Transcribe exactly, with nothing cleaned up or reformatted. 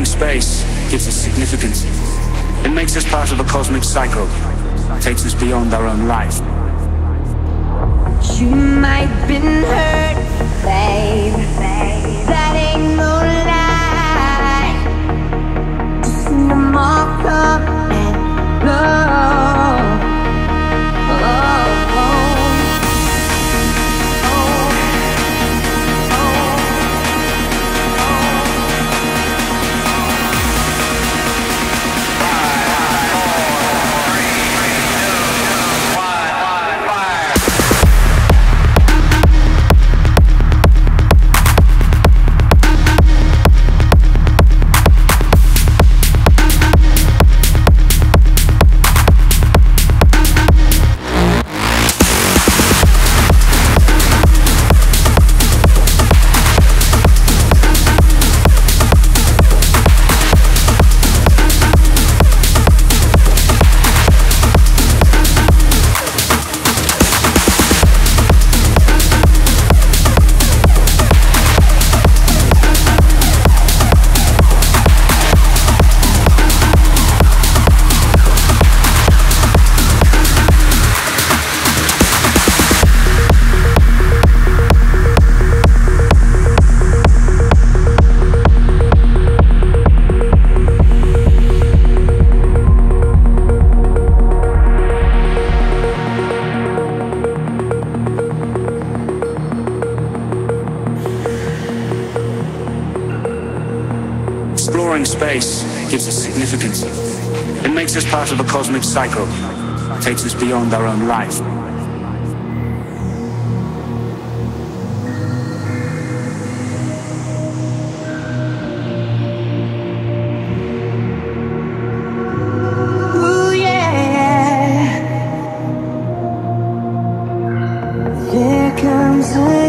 exploring space gives us significance. It makes us part of a cosmic cycle. It takes us beyond our own life. You might have been hurt, babe. That ain't no lie. Just no more come and go. Space gives us significance. It makes us part of a cosmic cycle. It takes us beyond our own life. Ooh, yeah. Here comes.